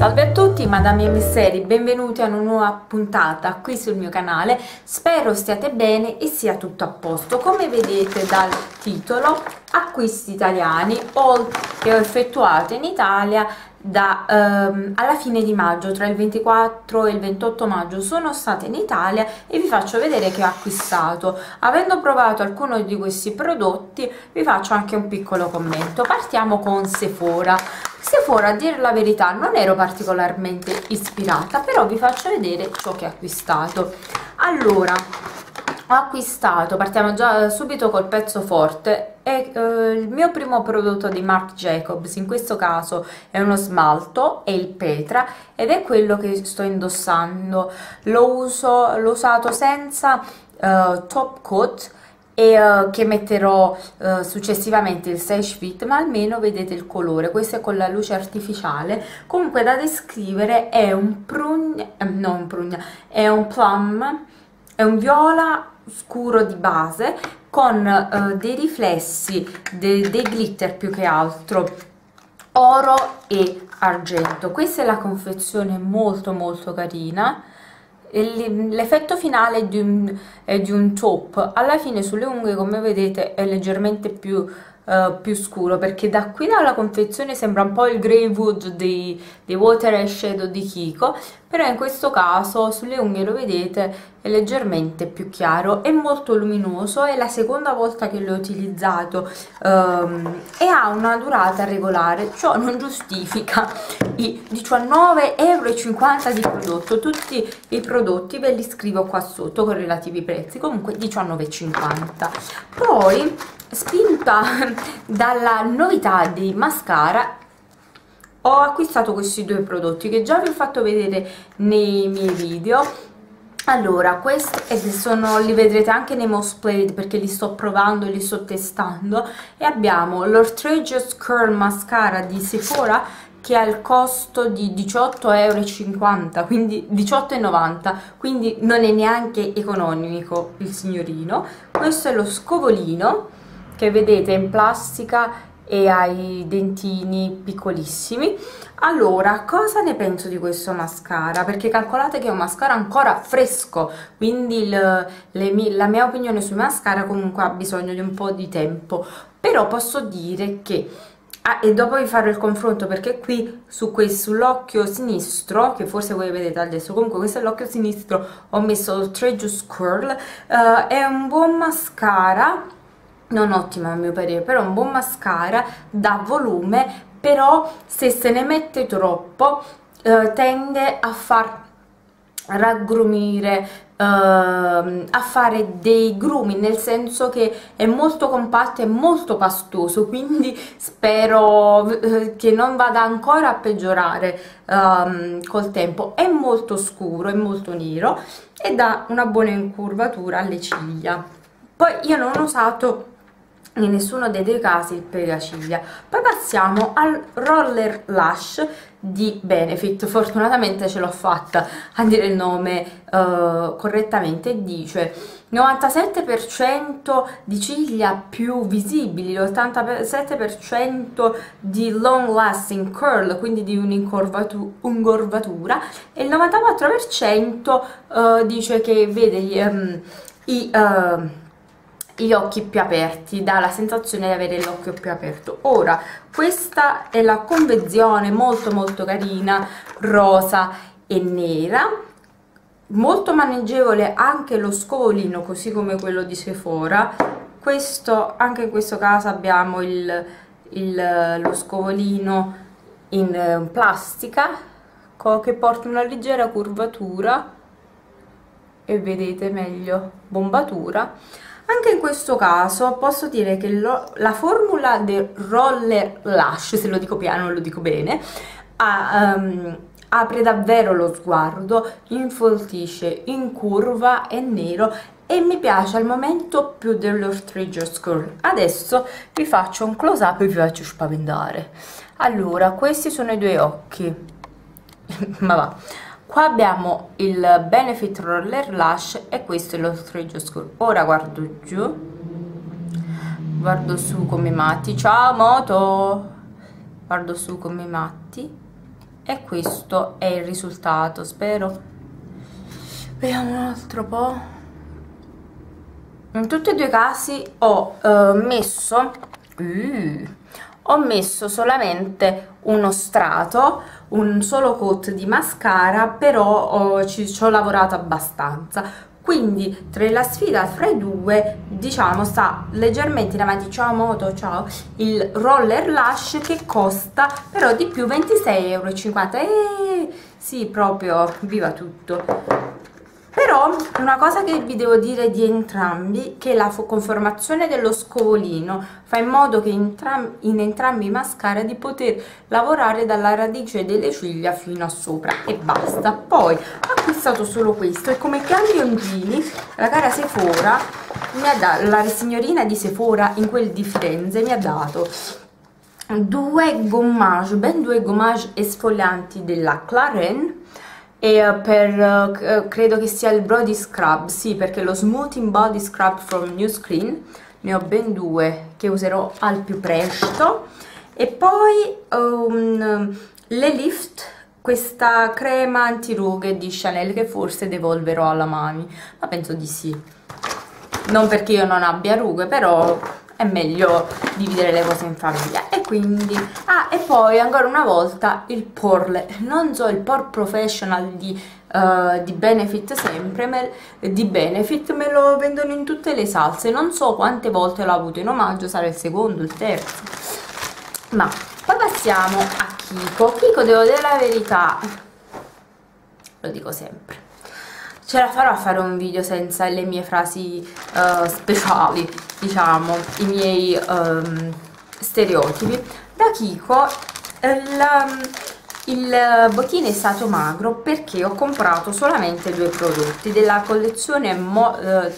Salve a tutti, madame e messeri, benvenuti a una nuova puntata qui sul mio canale. Spero stiate bene e sia tutto a posto. Come vedete dal titolo, acquisti italiani effettuati in Italia alla fine di maggio, tra il 24 e il 28 maggio sono stata in Italia e vi faccio vedere che ho acquistato. Avendo provato alcuni di questi prodotti vi faccio anche un piccolo commento. Partiamo con Sephora. Sephora, a dire la verità, non ero particolarmente ispirata, però vi faccio vedere ciò che ho acquistato. Allora, ho acquistato, partiamo già subito col pezzo forte. Il mio primo prodotto di Marc Jacobs, in questo caso è uno smalto, è il Petra, ed è quello che sto indossando. L'ho usato senza top coat, e che metterò successivamente il Seche Fit, ma almeno vedete il colore. Questo è con la luce artificiale, comunque da descrivere è un plum, è un viola scuro di base con dei riflessi, dei glitter più che altro, oro e argento. Questa è la confezione, molto molto carina. L'effetto finale è di un top. Alla fine sulle unghie, come vedete, è leggermente più scuro, perché da qui dalla confezione sembra un po' il Grey Wood dei Water and Shadow di Kiko, però in questo caso sulle unghie lo vedete è leggermente più chiaro, è molto luminoso, è la seconda volta che l'ho utilizzato e ha una durata regolare. Ciò non giustifica i 19,50 € di prodotto. Tutti i prodotti ve li scrivo qua sotto con relativi prezzi, comunque 19,50 €. Poi, spinta dalla novità di mascara, ho acquistato questi due prodotti che già vi ho fatto vedere nei miei video. Allora, questi li vedrete anche nei most played, perché li sto provando e li sto testando. E abbiamo l'Outrageous Curl Mascara di Sephora, che ha il costo di 18,50 €, quindi 18,90 €, quindi non è neanche economico il signorino. Questo è lo scovolino, che vedete in plastica e ai dentini piccolissimi. Allora, cosa ne penso di questo mascara? Perché calcolate che è un mascara ancora fresco, quindi la mia opinione sui mascara comunque ha bisogno di un po' di tempo, però posso dire che e dopo vi farò il confronto, perché qui sull'occhio sinistro, che forse voi vedete adesso, comunque questo è l'occhio sinistro, ho messo l'Outrageous Curl. È un buon mascara, non ottimo a mio parere, però è un buon mascara, dà volume, però se se ne mette troppo tende a far raggrumire, a fare dei grumi, nel senso che è molto compatto e molto pastoso, quindi spero che non vada ancora a peggiorare col tempo. È molto scuro, è molto nero e dà una buona incurvatura alle ciglia. Poi io non ho usato in nessuno dei due casi il pegaciglia. Poi passiamo al Roller Lash di Benefit. Fortunatamente ce l'ho fatta a dire il nome correttamente. Dice 97% di ciglia più visibili, l'87% di long lasting curl, quindi di un'incurvatura, e il 94% dice che vede gli occhi più aperti, dà la sensazione di avere l'occhio più aperto. Ora, questa è la convenzione molto molto carina, rosa e nera, molto maneggevole anche lo scovolino, così come quello di Sephora. Anche in questo caso abbiamo lo scovolino in plastica che porta una leggera curvatura e vedete meglio bombatura. Anche in questo caso posso dire che la formula del Roller Lash, se lo dico piano lo dico bene, apre davvero lo sguardo, infoltisce, incurva, è nero e mi piace al momento più dell'Outrageous Curl. Adesso vi faccio un close up e vi faccio spaventare. Allora, questi sono i due occhi. Ma va. Qua abbiamo il Benefit Roller Lash e questo è lo Outrageous Curl. Ora guardo giù, guardo su come i matti, ciao moto, guardo su come i matti e questo è il risultato, spero. Vediamo un altro po'. In tutti e due i casi ho messo solamente uno strato, un solo coat di mascara, però ci ho lavorato abbastanza. Quindi la sfida fra i due, diciamo, sta leggermente in avanti, ciao moto, ciao, il Roller Lash, che costa però di più, 26,50 €. Sì, proprio, viva tutto. Però una cosa che vi devo dire di entrambi, che la conformazione dello scovolino fa in modo che in entrambi i mascara di poter lavorare dalla radice delle ciglia fino a sopra e basta. Poi ho acquistato solo questo, e come caglionzini la cara Sephora mi ha dato, la signorina di Sephora in quel di Firenze mi ha dato ben due gommage esfolianti della Clarins, e per credo che sia il body scrub, sì, perché lo smoothing body scrub from New Screen, ne ho ben due che userò al più presto. E poi le lift, questa crema antirughe di Chanel, che forse devolverò alla Mami, ma penso di sì, non perché io non abbia rughe, però è meglio dividere le cose in famiglia. E quindi, e poi ancora una volta il PORLE, non so, il PORLE Professional di Benefit, sempre di Benefit, me lo vendono in tutte le salse, non so quante volte l'ho avuto in omaggio, sarà il secondo, il terzo. Ma poi passiamo a Kiko. Kiko, devo dire la verità, lo dico sempre, ce la farò a fare un video senza le mie frasi speciali, diciamo, i miei stereotipi. Da Kiko il bottino è stato magro perché ho comprato solamente due prodotti della collezione Modern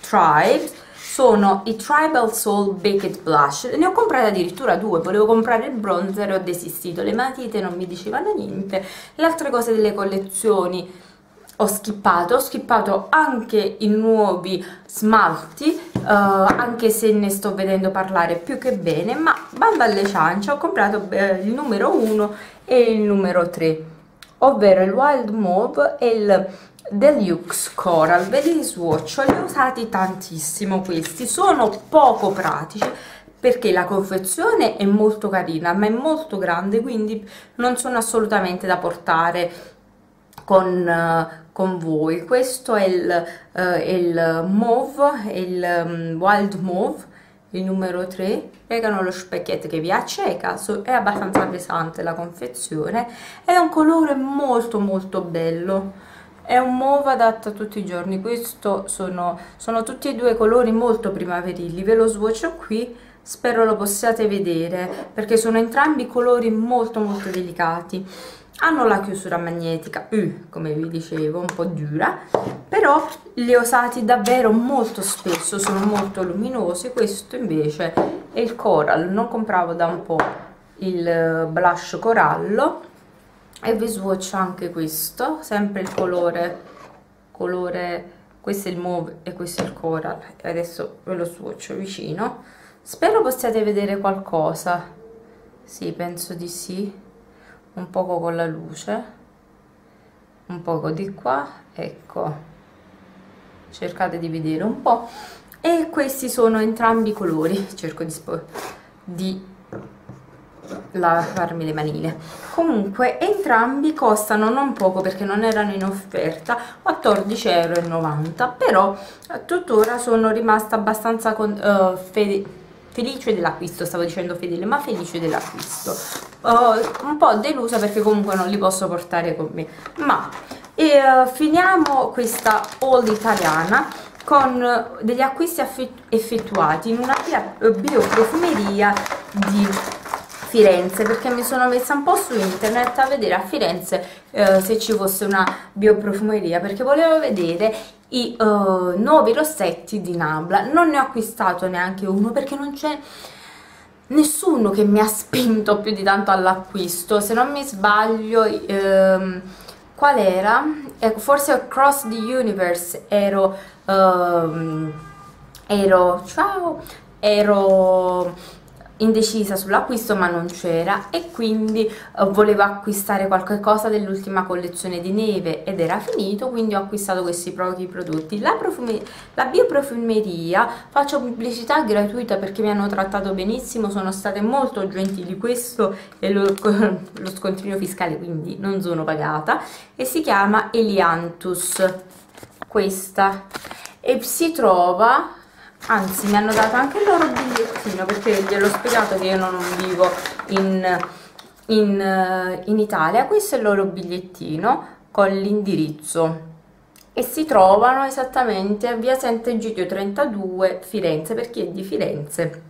Tribe, sono i Tribal Soul Baked Blush. Ne ho comprate addirittura due, volevo comprare il bronzer e ho desistito, le matite non mi dicevano niente, le altre cose delle collezioni ho skippato anche i nuovi smalti, anche se ne sto vedendo parlare più che bene, ma bando alle ciance, ho comprato il numero 1 e il numero 3, ovvero il Wild Mauve e il Deluxe Coral. Ve li swatcho, li ho usati tantissimo questi, sono poco pratici perché la confezione è molto carina ma è molto grande, quindi non sono assolutamente da portare con voi. Questo è il Mauve, il Wild Mauve, il numero 3, regano lo specchietto che vi acceca, è abbastanza pesante la confezione, è un colore molto molto bello, è un mauve adatto a tutti i giorni. Questo sono tutti e due colori molto primaverili, ve lo swatcho qui, spero lo possiate vedere perché sono entrambi colori molto molto delicati. Hanno la chiusura magnetica, come vi dicevo, un po' dura, però li ho usati davvero molto spesso, sono molto luminosi. Questo invece è il coral, non compravo da un po' il blush corallo, e vi swatcho anche questo, sempre il colore, questo è il mauve e questo è il coral, e adesso ve lo swatcho vicino, spero possiate vedere qualcosa, sì, penso di sì, un poco con la luce, un poco di qua, ecco, cercate di vedere un po'. E questi sono entrambi i colori, cerco di lavarmi le manine. Comunque entrambi costano non poco perché non erano in offerta, 14,90 €, però tuttora sono rimasta abbastanza felice dell'acquisto, stavo dicendo fedele, ma felice dell'acquisto, un po' delusa perché comunque non li posso portare con me. Ma finiamo questa haul italiana con degli acquisti effettuati in una bioprofumeria di Firenze, perché mi sono messa un po' su internet a vedere a Firenze se ci fosse una bioprofumeria, perché volevo vedere i nuovi rossetti di Nabla. Non ne ho acquistato neanche uno perché non c'è nessuno che mi ha spinto più di tanto all'acquisto. Se non mi sbaglio, qual era? Forse Across the Universe ero indecisa sull'acquisto, ma non c'era e quindi volevo acquistare qualcosa dell'ultima collezione di Neve ed era finito, quindi ho acquistato questi pochi prodotti. La bioprofumeria, faccio pubblicità gratuita perché mi hanno trattato benissimo, sono state molto gentili, questo è lo scontrino fiscale, quindi non sono pagata, e si chiama Elianthus questa, e si trova, anzi mi hanno dato anche il loro bigliettino perché gliel'ho spiegato che io non vivo in Italia. Questo è il loro bigliettino con l'indirizzo e si trovano esattamente a via Sant'Egidio 32 Firenze, per chi è di Firenze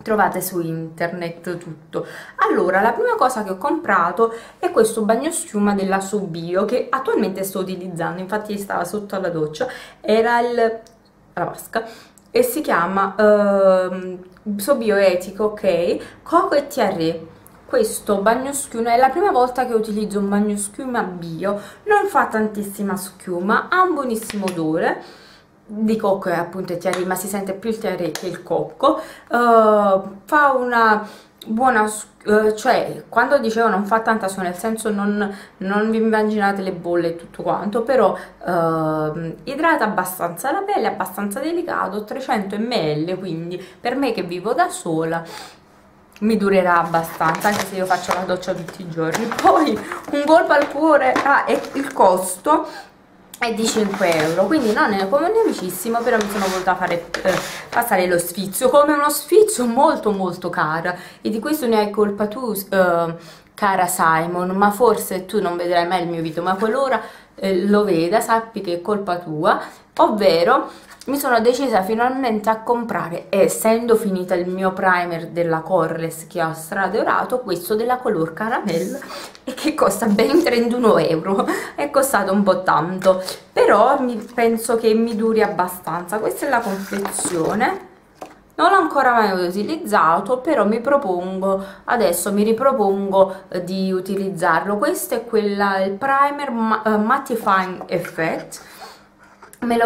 trovate su internet tutto. Allora, la prima cosa che ho comprato è questo bagnoschiuma della So Bio che attualmente sto utilizzando, infatti stava sotto alla doccia, era la vasca, e si chiama So Bio Etico, ok, Coco e TRE. Questo bagnoschiuma è la prima volta che utilizzo un bagnoschiuma bio, non fa tantissima schiuma, ha un buonissimo odore di cocco, appunto è TRE, ma si sente più il TRE che il cocco. Fa una buona, cioè quando dicevo non fa tanta schiuma, nel senso non vi immaginate le bolle e tutto quanto, però idrata abbastanza la pelle, abbastanza delicato, 300 ml, quindi per me che vivo da sola mi durerà abbastanza, anche se io faccio la doccia tutti i giorni. Poi un colpo al cuore, e il costo è di 5 euro, quindi non è come nevicissimo, però mi sono voluta fare passare lo sfizio, come uno sfizio molto molto cara, e di questo ne hai colpa tu, cara Simon, ma forse tu non vedrai mai il mio video, ma qualora lo veda sappi che è colpa tua, ovvero mi sono decisa finalmente a comprare, essendo finita il mio primer della Coreless che ho stradorato, questo della Couleur Caramel, e che costa ben 31 euro, è costato un po' tanto, però penso che mi duri abbastanza. Questa è la confezione, non l'ho ancora mai utilizzato, però mi ripropongo di utilizzarlo. Questo è il primer Mattifying Effect, mi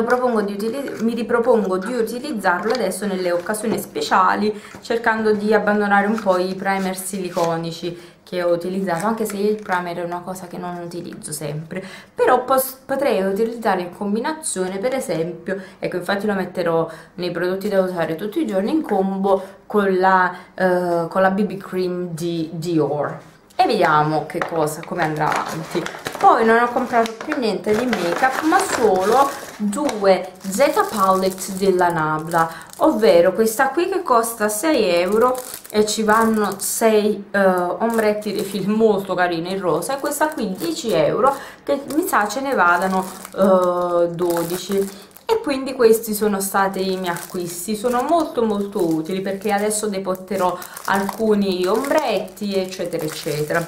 ripropongo di utilizzarlo adesso nelle occasioni speciali, cercando di abbandonare un po' i primer siliconici che ho utilizzato, anche se il primer è una cosa che non utilizzo sempre, però potrei utilizzare in combinazione, per esempio, ecco, infatti lo metterò nei prodotti da usare tutti i giorni, in combo con la BB cream di Dior, e vediamo che cosa, come andrà avanti. Poi non ho comprato più niente di make up, ma solo due Z palette della Nabla, ovvero questa qui che costa 6 euro e ci vanno 6 ombretti di film molto carini in rosa, e questa qui 10 euro che mi sa ce ne vadano 12. E quindi questi sono stati i miei acquisti, sono molto molto utili perché adesso depotterò alcuni ombretti eccetera eccetera.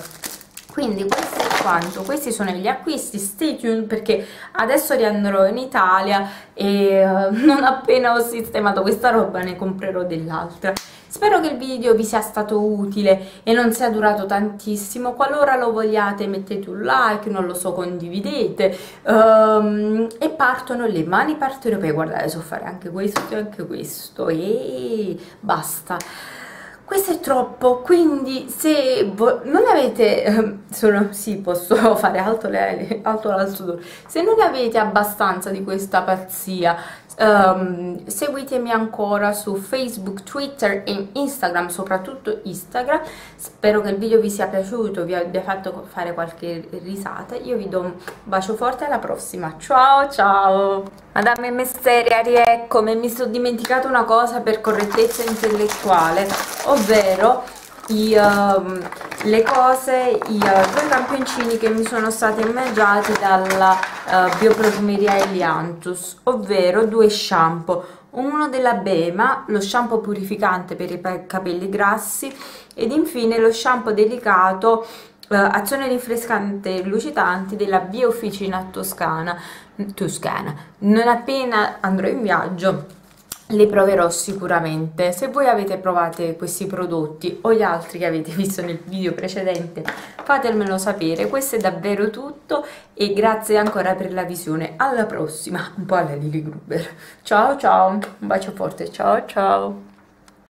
Quindi questo è quanto, questi sono gli acquisti. Stay tuned perché adesso riandrò in Italia e non appena ho sistemato questa roba ne comprerò dell'altra. Spero che il video vi sia stato utile e non sia durato tantissimo. Qualora lo vogliate mettete un like, non lo so, condividete, e partono le mani parte europee, guardate, so fare anche questo e basta. Questo è troppo, quindi se non avete, sì, posso fare alto l'altro, se non avete abbastanza di questa pazzia, seguitemi ancora su Facebook, Twitter e Instagram, soprattutto Instagram. Spero che il video vi sia piaciuto, vi abbia fatto fare qualche risata. Io vi do un bacio forte, alla prossima, ciao ciao. Madame e messeri, rieccomi, mi sono dimenticato una cosa per correttezza intellettuale, ovvero i due campioncini che mi sono stati immagati dalla bioprofumeria Elianthus, ovvero due shampoo, uno della Bema, lo shampoo purificante per i capelli grassi, ed infine lo shampoo delicato azione rinfrescante e lucidanti della Biofficina Toscana. Non appena andrò in viaggio le proverò sicuramente. Se voi avete provato questi prodotti o gli altri che avete visto nel video precedente, fatemelo sapere. Questo è davvero tutto e grazie ancora per la visione, alla prossima, un po' alla Lily Gruber, ciao ciao, un bacio forte, ciao ciao.